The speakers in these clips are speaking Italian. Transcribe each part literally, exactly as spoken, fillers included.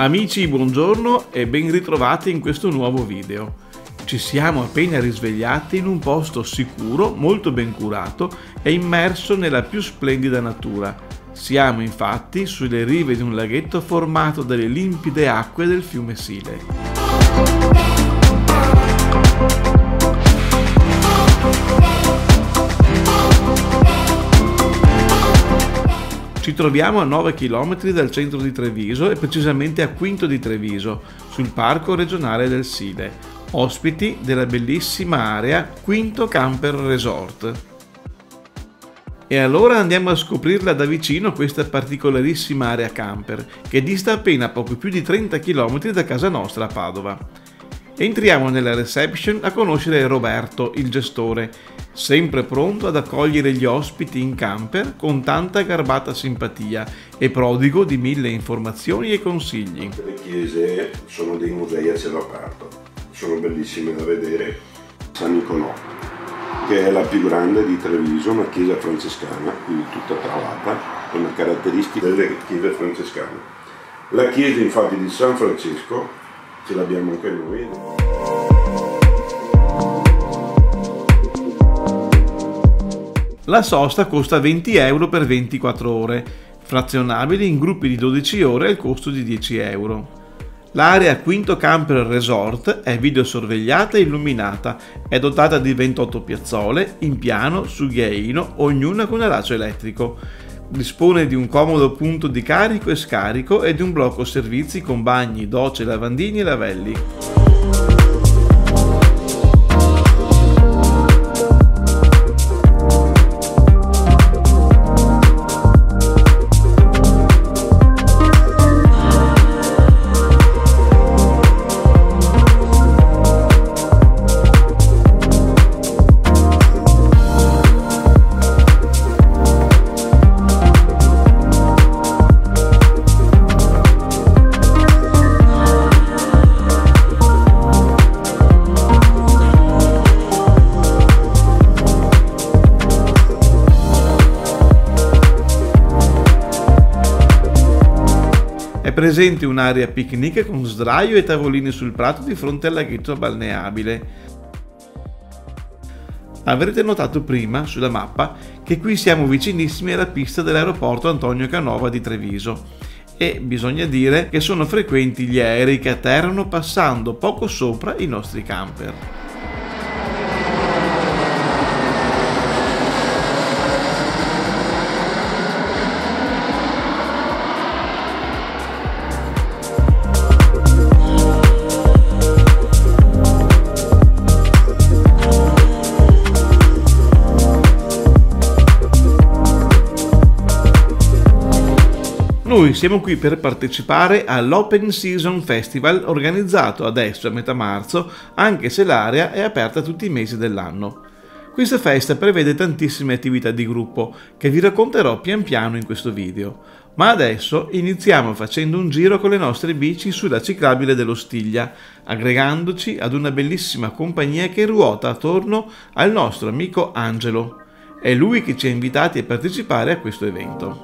Amici, buongiorno e ben ritrovati in questo nuovo video. Ci siamo appena risvegliati in un posto sicuro, molto ben curato e immerso nella più splendida natura. Siamo infatti sulle rive di un laghetto formato dalle limpide acque del fiume Sile. Ci troviamo a nove chilometri dal centro di Treviso e precisamente a Quinto di Treviso, sul Parco Regionale del Sile, ospiti della bellissima area Quinto Camper Resort. E allora andiamo a scoprirla da vicino questa particolarissima area camper, che dista appena poco più di trenta chilometri da casa nostra a Padova. Entriamo nella reception a conoscere Roberto, il gestore, sempre pronto ad accogliere gli ospiti in camper con tanta garbata simpatia e prodigo di mille informazioni e consigli. Le chiese sono dei musei a cielo aperto, sono bellissime da vedere. San Nicolò, che è la più grande di Treviso, una chiesa francescana, quindi tutta travata, è una caratteristica delle chiese francescane. La chiesa infatti di San Francesco ce l'abbiamo anche noi. La sosta costa venti euro per ventiquattro ore, frazionabili in gruppi di dodici ore al costo di dieci euro. L'area Quinto Camper Resort è videosorvegliata e illuminata, è dotata di ventotto piazzole in piano su ghiaino, ognuna con aratro elettrico. Dispone di un comodo punto di carico e scarico e di un blocco servizi con bagni, docce, lavandini e lavelli. Presente un'area picnic con sdraio e tavolini sul prato di fronte al laghetto balneabile. Avrete notato prima sulla mappa che qui siamo vicinissimi alla pista dell'aeroporto Antonio Canova di Treviso e bisogna dire che sono frequenti gli aerei che atterrano passando poco sopra i nostri camper. Noi siamo qui per partecipare all'Open Season Festival organizzato adesso a metà marzo, anche se l'area è aperta tutti i mesi dell'anno. Questa festa prevede tantissime attività di gruppo che vi racconterò pian piano in questo video, ma adesso iniziamo facendo un giro con le nostre bici sulla ciclabile dell'Ostiglia, aggregandoci ad una bellissima compagnia che ruota attorno al nostro amico Angelo. È lui che ci ha invitati a partecipare a questo evento.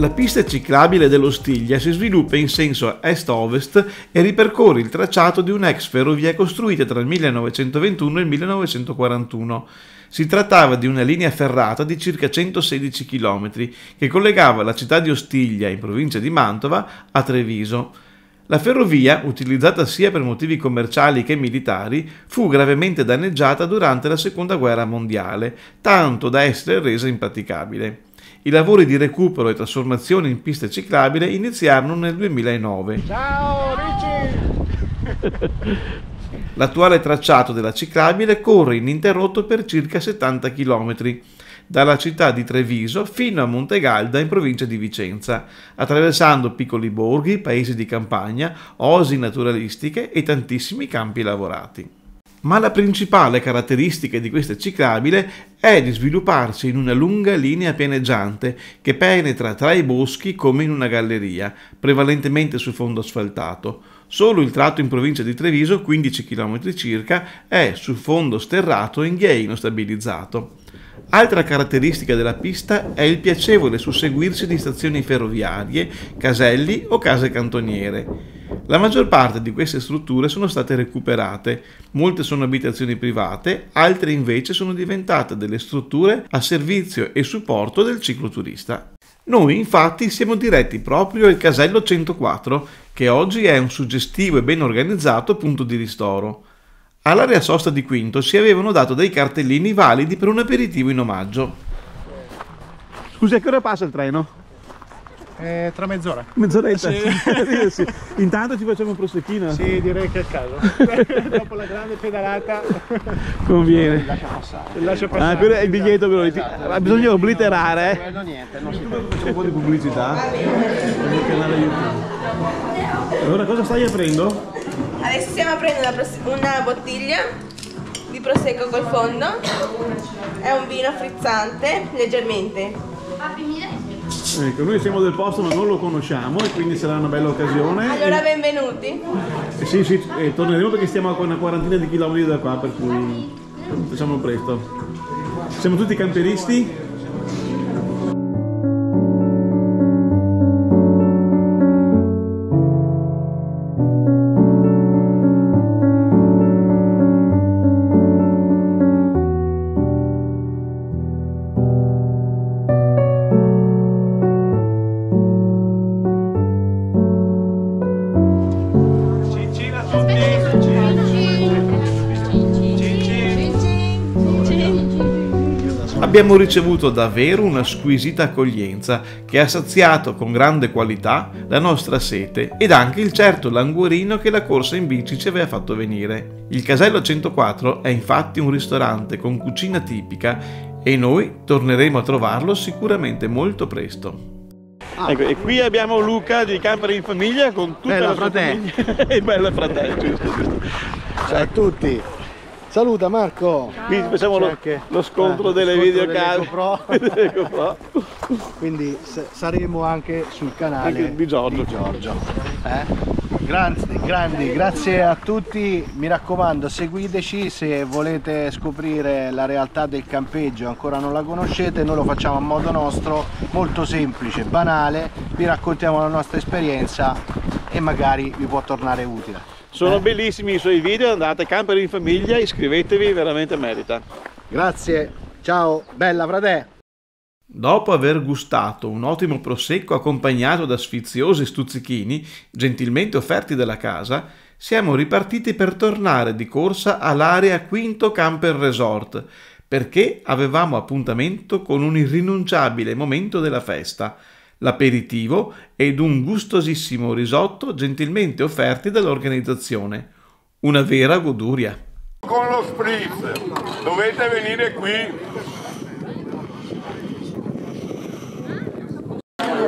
La pista ciclabile dell'Ostiglia si sviluppa in senso est-ovest e ripercorre il tracciato di un'ex ferrovia costruita tra il millenovecentoventuno e il millenovecentoquarantuno. Si trattava di una linea ferrata di circa centosedici chilometri che collegava la città di Ostiglia, in provincia di Mantova, a Treviso. La ferrovia, utilizzata sia per motivi commerciali che militari, fu gravemente danneggiata durante la Seconda Guerra Mondiale, tanto da essere resa impraticabile. I lavori di recupero e trasformazione in piste ciclabili iniziarono nel duemilanove. Ciao amici! L'attuale tracciato della ciclabile corre ininterrotto per circa settanta chilometri, dalla città di Treviso fino a Montegalda in provincia di Vicenza, attraversando piccoli borghi, paesi di campagna, oasi naturalistiche e tantissimi campi lavorati. Ma la principale caratteristica di questa ciclabile è di svilupparsi in una lunga linea pianeggiante che penetra tra i boschi come in una galleria, prevalentemente su fondo asfaltato. Solo il tratto in provincia di Treviso, quindici chilometri circa, è su fondo sterrato e in ghiaino stabilizzato. Altra caratteristica della pista è il piacevole susseguirsi di stazioni ferroviarie, caselli o case cantoniere. La maggior parte di queste strutture sono state recuperate, molte sono abitazioni private, altre invece sono diventate delle strutture a servizio e supporto del cicloturista. Noi infatti siamo diretti proprio al Casello centoquattro, che oggi è un suggestivo e ben organizzato punto di ristoro. All'area sosta di Quinto si avevano dato dei cartellini validi per un aperitivo in omaggio. Scusi, a che ora passa il treno? Eh, tra mezz'ora. Mezz'oretta? Sì. Sì. Intanto ci facciamo un prosecchino? Sì, direi che è il caso. Dopo la grande pedalata conviene. Lascia passare. Lascia passare. Ah, quello è il biglietto, però. Esatto. Bisogna obliterare. Non, non, eh. niente, non si c'è un po' di pubblicità nel canale YouTube. Allora, cosa stai aprendo? Adesso stiamo aprendo una, una bottiglia di prosecco col fondo. È un vino frizzante, leggermente. Ecco, noi siamo del posto ma non lo conosciamo e quindi sarà una bella occasione. Allora benvenuti. Eh, sì, sì, eh, torneremo perché stiamo a una quarantina di chilometri da qua, per cui facciamo presto. Siamo tutti camperisti? Abbiamo ricevuto davvero una squisita accoglienza che ha saziato con grande qualità la nostra sete ed anche il certo languorino che la corsa in bici ci aveva fatto venire. Il Casello centoquattro è infatti un ristorante con cucina tipica e noi torneremo a trovarlo sicuramente molto presto. Ah, ecco, e qui abbiamo Luca di Camper in Famiglia con tutta bella la fratelli. E bella fratelli, giusto, giusto. Ciao a tutti! Saluta Marco! Qui facciamo lo, lo scontro eh, delle videocamere. Quindi saremo anche sul canale anche di Giorgio. Di Giorgio. Eh? Grandi, grandi, grazie a tutti, mi raccomando seguiteci se volete scoprire la realtà del campeggio, ancora non la conoscete, noi lo facciamo a modo nostro, molto semplice, banale, vi raccontiamo la nostra esperienza e magari vi può tornare utile. Sono eh. bellissimi i suoi video, andate Camper in Famiglia, iscrivetevi, veramente merita. Grazie, ciao, bella frate! Dopo aver gustato un ottimo prosecco accompagnato da sfiziosi stuzzichini, gentilmente offerti dalla casa, siamo ripartiti per tornare di corsa all'area Quinto Camper Resort, perché avevamo appuntamento con un irrinunciabile momento della festa, l'aperitivo ed un gustosissimo risotto gentilmente offerti dall'organizzazione. Una vera goduria. Con lo spritz dovete venire qui.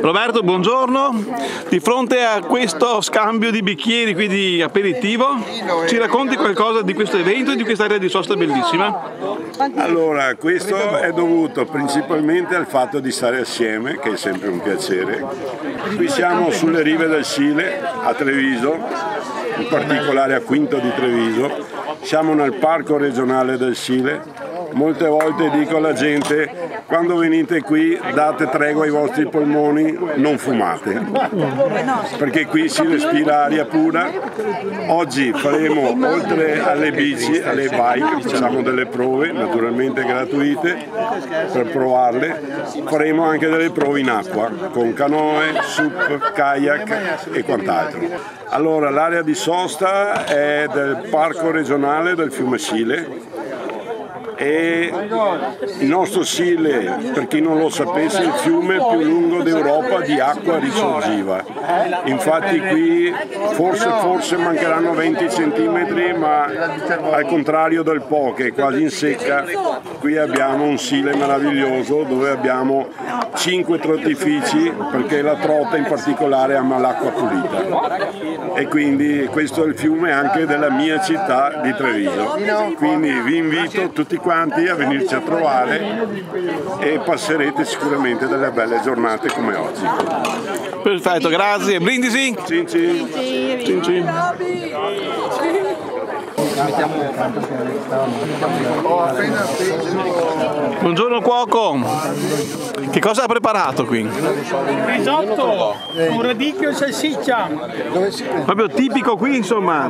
Roberto, buongiorno. Di fronte a questo scambio di bicchieri qui di aperitivo, ci racconti qualcosa di questo evento e di quest'area di sosta bellissima? Allora, questo è dovuto principalmente al fatto di stare assieme, che è sempre un piacere. Qui siamo sulle rive del Sile, a Treviso, in particolare a Quinto di Treviso. Siamo nel Parco Regionale del Sile, molte volte dico alla gente: quando venite qui date tregua ai vostri polmoni, non fumate, perché qui si respira aria pura. Oggi faremo, oltre alle bici, alle bike, facciamo delle prove naturalmente gratuite per provarle, faremo anche delle prove in acqua con canoe, sup, kayak e quant'altro. Allora, l'area di sosta è del Parco Regionale del fiume Sile, e il nostro Sile, per chi non lo sapesse, è il fiume più lungo d'Europa di acqua risorgiva. Infatti qui forse, forse mancheranno venti centimetri, ma al contrario del Po, che è quasi in secca, qui abbiamo un Sile meraviglioso dove abbiamo cinque trottifici, perché la trota in particolare ama l'acqua pulita. E quindi questo è il fiume anche della mia città di Treviso. Quindi vi invito tutti quanti a venirci a trovare e passerete sicuramente delle belle giornate come oggi. Perfetto, grazie. Brindisi? Cin cin. Cin cin. Buongiorno cuoco, che cosa ha preparato qui? Risotto con radicchio e salsiccia, proprio tipico qui insomma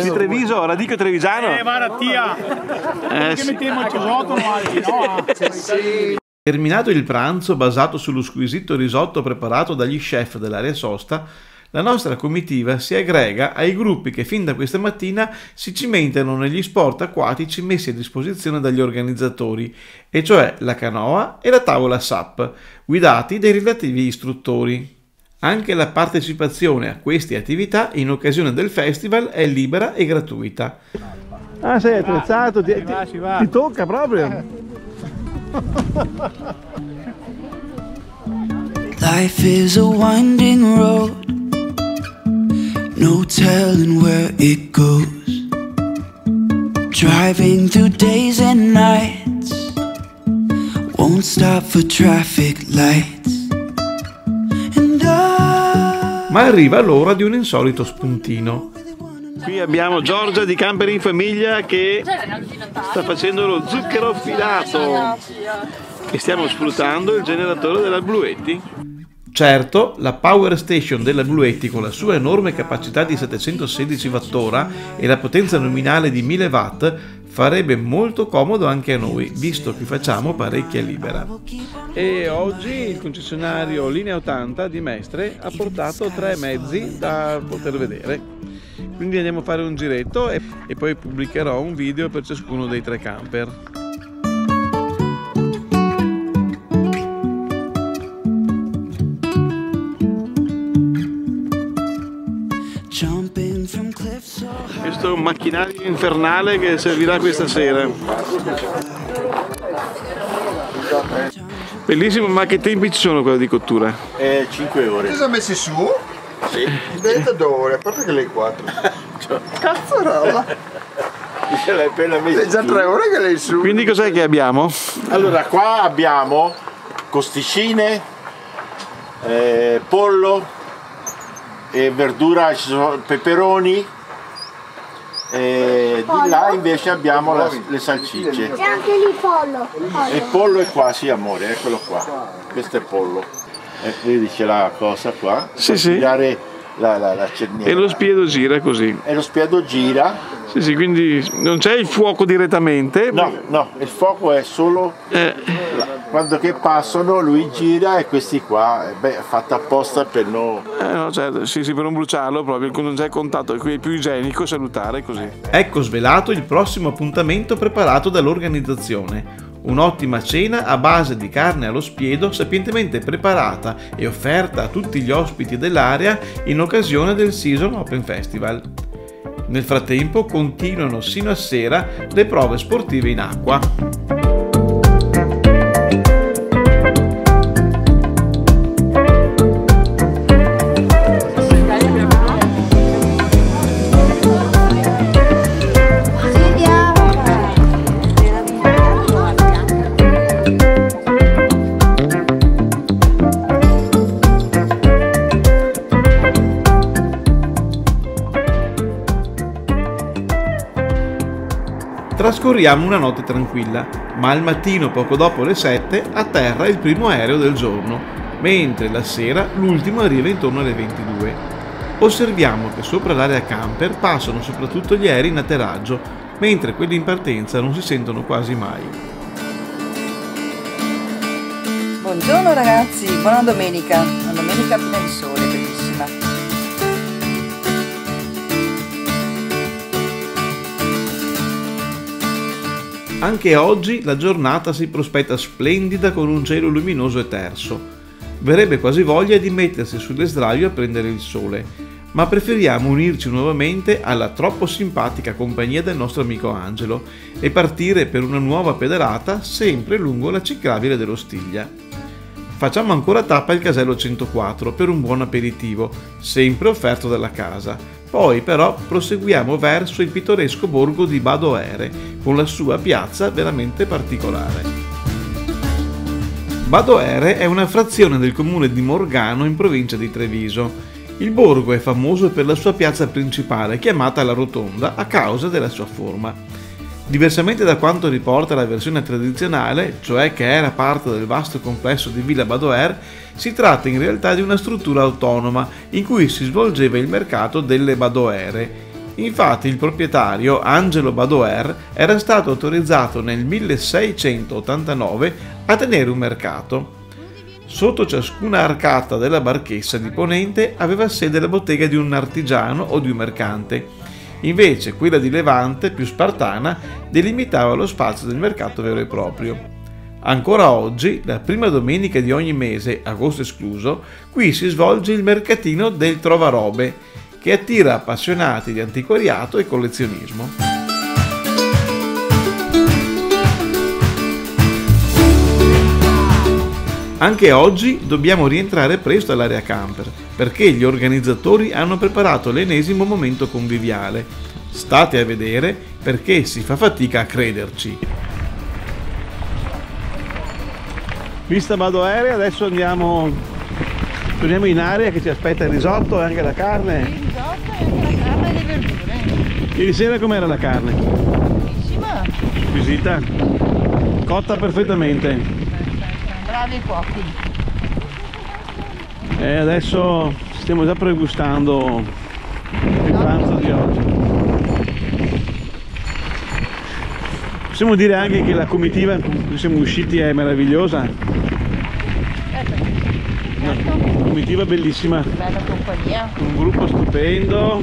di Treviso, radicchio trevisano. Eh, marattia, eh, sì. Terminato il pranzo basato sullo squisito risotto preparato dagli chef dell'area sosta, la nostra comitiva si aggrega ai gruppi che fin da questa mattina si cimentano negli sport acquatici messi a disposizione dagli organizzatori, e cioè la canoa e la tavola S A P, guidati dai relativi istruttori. Anche la partecipazione a queste attività in occasione del festival è libera e gratuita. Ah, sei attrezzato, ti, ti, ti tocca proprio! Life is a winding road, no telling where it goes. Driving through days and nights, won't stop for traffic lights. And I... Ma arriva l'ora di un insolito spuntino. Qui abbiamo Giorgia di Camper in Famiglia che sta facendo lo zucchero filato e stiamo sfruttando il generatore della Bluetti. Certo, la Power Station della Bluetti, con la sua enorme capacità di settecentosedici wattora e la potenza nominale di mille watt, farebbe molto comodo anche a noi, visto che facciamo parecchia libera. E oggi il concessionario Linea ottanta di Mestre ha portato tre mezzi da poter vedere, quindi andiamo a fare un giretto e, e poi pubblicherò un video per ciascuno dei tre camper. Questo è un macchinario infernale che servirà questa sera. Bellissimo, ma che tempi ci sono quelli di cottura? Eh, cinque ore. Cosa ha messo su? Sì. Diventa due ore, a parte che le quattro. Cazzarola! L'hai appena messo. È già tre ore che lei su. Quindi cos'è che abbiamo? Allora, qua abbiamo costicine, eh, pollo, e verdura, ci sono peperoni. E di là invece abbiamo la, le salsicce. C'è anche lì pollo. pollo. E pollo è qua, sì amore, eccolo qua. Questo è pollo. E vedi c'è la cosa qua. Sì, sì. La, la, la cerniera. E lo spiedo gira così. E lo spiedo gira. Sì, sì, quindi non c'è il fuoco direttamente. No, no, il fuoco è solo eh. la, quando che passano lui gira e questi qua, beh, è fatta apposta per non... Eh no, certo, sì, sì, per non bruciarlo proprio, non c'è contatto, è più igienico salutare così. Ecco svelato il prossimo appuntamento preparato dall'organizzazione. Un'ottima cena a base di carne allo spiedo sapientemente preparata e offerta a tutti gli ospiti dell'area in occasione del Season Open Festival. Nel frattempo continuano sino a sera le prove sportive in acqua. Tra trascorriamo una notte tranquilla, ma al mattino poco dopo le sette atterra il primo aereo del giorno, mentre la sera l'ultimo arriva intorno alle ventidue. Osserviamo che sopra l'area camper passano soprattutto gli aerei in atterraggio, mentre quelli in partenza non si sentono quasi mai. Buongiorno ragazzi, buona domenica, una domenica piena di sole, bellissima. Anche oggi la giornata si prospetta splendida con un cielo luminoso e terso. Verrebbe quasi voglia di mettersi sulle sdraio a prendere il sole, ma preferiamo unirci nuovamente alla troppo simpatica compagnia del nostro amico Angelo e partire per una nuova pedalata sempre lungo la ciclabile dell'Ostiglia. Facciamo ancora tappa al Casello centoquattro per un buon aperitivo, sempre offerto dalla casa. Poi però proseguiamo verso il pittoresco borgo di Badoere, con la sua piazza veramente particolare. Badoere è una frazione del comune di Morgano in provincia di Treviso. Il borgo è famoso per la sua piazza principale, chiamata La Rotonda, a causa della sua forma. Diversamente da quanto riporta la versione tradizionale, cioè che era parte del vasto complesso di Villa Badoer, si tratta in realtà di una struttura autonoma in cui si svolgeva il mercato delle Badoere. Infatti il proprietario, Angelo Badoer, era stato autorizzato nel milleseicentottantanove a tenere un mercato. Sotto ciascuna arcata della barchessa di ponente aveva sede la bottega di un artigiano o di un mercante. Invece quella di Levante, più spartana, delimitava lo spazio del mercato vero e proprio. Ancora oggi, la prima domenica di ogni mese, agosto escluso, qui si svolge il mercatino del Trovarobe, che attira appassionati di antiquariato e collezionismo. Anche oggi dobbiamo rientrare presto all'area camper, perché gli organizzatori hanno preparato l'ennesimo momento conviviale. State a vedere, perché si fa fatica a crederci. Vista Badoere, adesso andiamo, torniamo in area che ci aspetta il risotto e anche la carne. Il risotto e anche la carne e le verdure. Ieri sera com'era la carne? Buonissima. Squisita. Cotta perfettamente. Bravi cuochi. E adesso stiamo già pregustando il pranzo di oggi. Possiamo dire anche che la comitiva in cui siamo usciti è meravigliosa. Una comitiva bellissima. Bella compagnia. Un gruppo stupendo.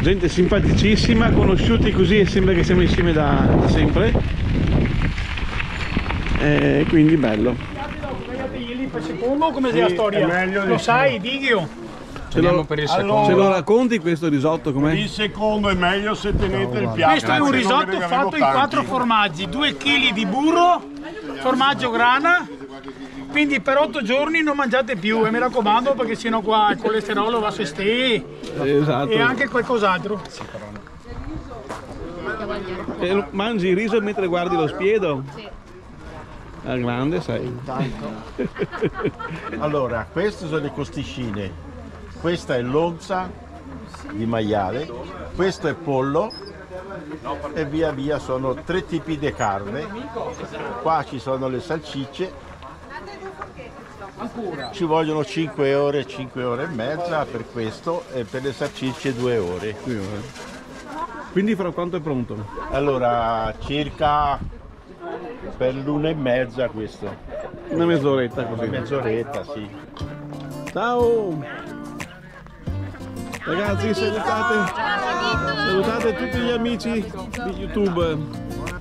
Gente simpaticissima, conosciuti così e sembra che siamo insieme da, da sempre. Eh, quindi bello. Come sia la storia? Lo sai, Dighio? Ce lo, allora, ce lo racconti questo risotto com'è? Il secondo è meglio se tenete il piatto. Questo è un risotto fatto in quattro formaggi, due chili di burro, formaggio grana. Quindi per otto giorni non mangiate più, e mi raccomando, perché sennò qua il colesterolo va a se stè, esatto. E anche qualcos'altro. E mangi il riso mentre guardi lo spiedo? Sì. La grande sei. Allora, queste sono le costicine, questa è lonza di maiale, questo è pollo e via via sono tre tipi di carne. Qua ci sono le salsicce, ci vogliono cinque ore, cinque ore e mezza per questo e per le salsicce due ore. Quindi fra quanto è pronto? Allora, circa... per l'una e mezza questo. Una mezz'oretta così. Una mezz'oretta, sì. Ciao! Ragazzi, salutate! Salutate tutti gli amici di YouTube.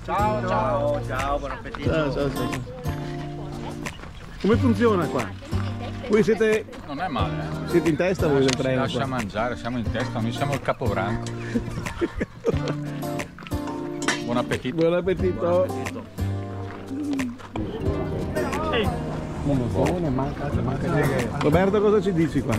Ciao, ciao, ciao, buon appetito. Ciao, ciao, ciao. Come funziona qua? Voi siete... Non è male. Eh? Siete in testa voi del treno? Lascia mangiare, siamo in testa, noi siamo il capobranco. Buon appetito. Buon appetito. Buon appetito. Roberto, cosa ci dici qua?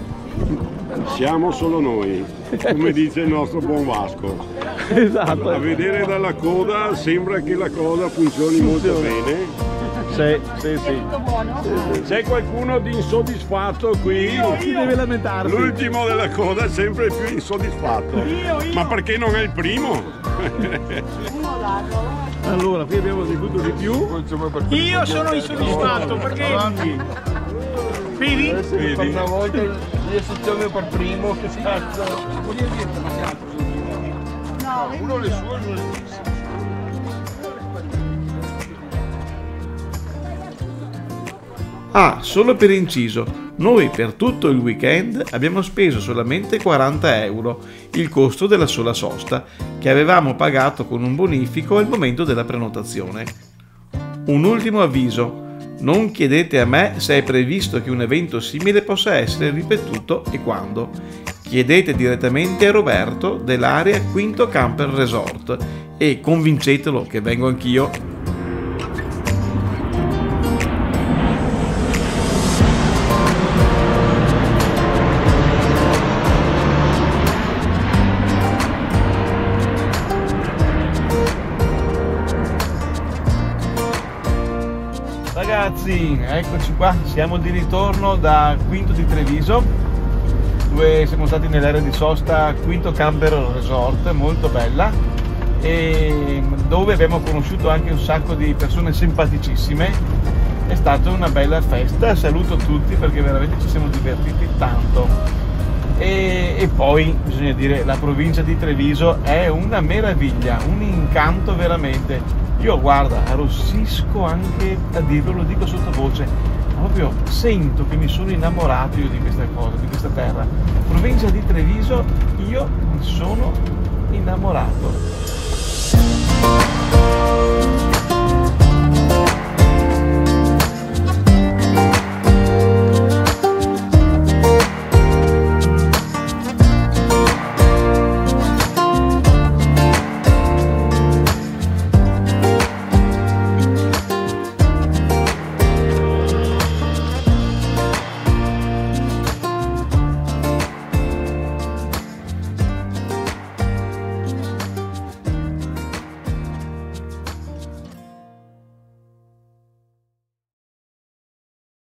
Siamo solo noi, come dice il nostro buon Vasco. Esatto. A vedere dalla coda sembra che la coda funzioni molto bene. Sì, sì, sì. Buono. C'è qualcuno di insoddisfatto qui? Io, Chi io. deve lamentarsi? L'ultimo della coda è sempre più insoddisfatto. Io, io. Ma perché non è il primo? Allora, qui abbiamo discusso di più. Io sono insoddisfatto perché... Vedi? Vedi? Una volta gli è successo per primo, che cazzo. No, uno le sue, uno le sue. Ah, solo per inciso, noi per tutto il weekend abbiamo speso solamente quaranta euro, il costo della sola sosta, che avevamo pagato con un bonifico al momento della prenotazione. Un ultimo avviso, non chiedete a me se è previsto che un evento simile possa essere ripetuto e quando. Chiedete direttamente a Roberto dell'area Quinto Camper Resort e convincetelo che vengo anch'io. Ragazzi, eccoci qua, siamo di ritorno da Quinto di Treviso, dove siamo stati nell'area di sosta Quinto Camper Resort, molto bella, e dove abbiamo conosciuto anche un sacco di persone simpaticissime. È stata una bella festa, saluto tutti perché veramente ci siamo divertiti tanto. E, e poi bisogna dire, la provincia di Treviso è una meraviglia, un incanto veramente. Io, guarda, arrossisco anche a dirlo, lo dico sottovoce, ma proprio sento che mi sono innamorato io di questa cosa, di questa terra. Provincia di Treviso, io mi sono innamorato.